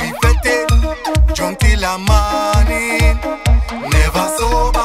Vívete, junkie la money, Neva Sober.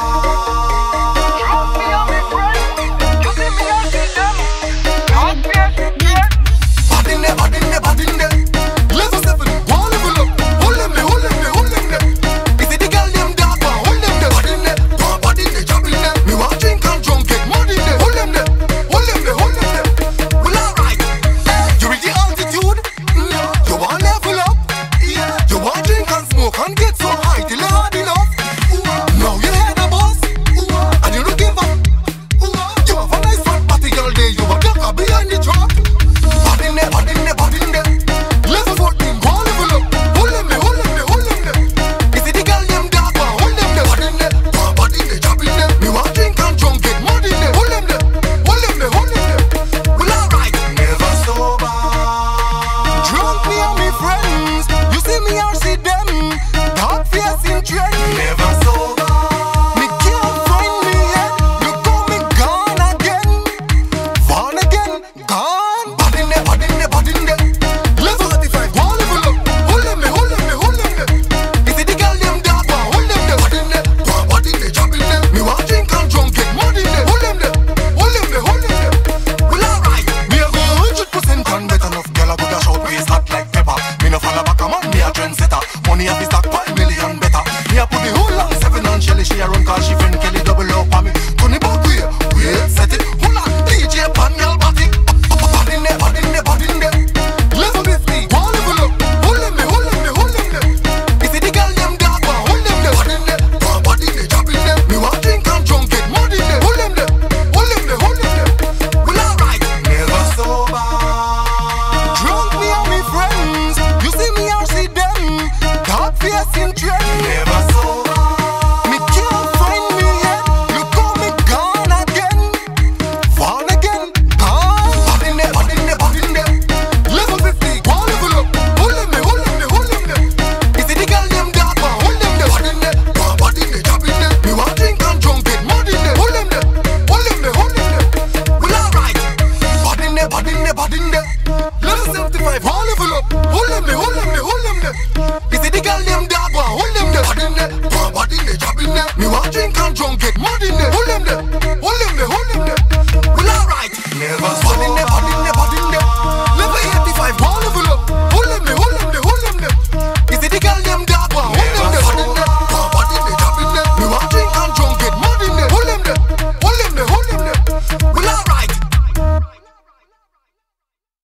Hold them there.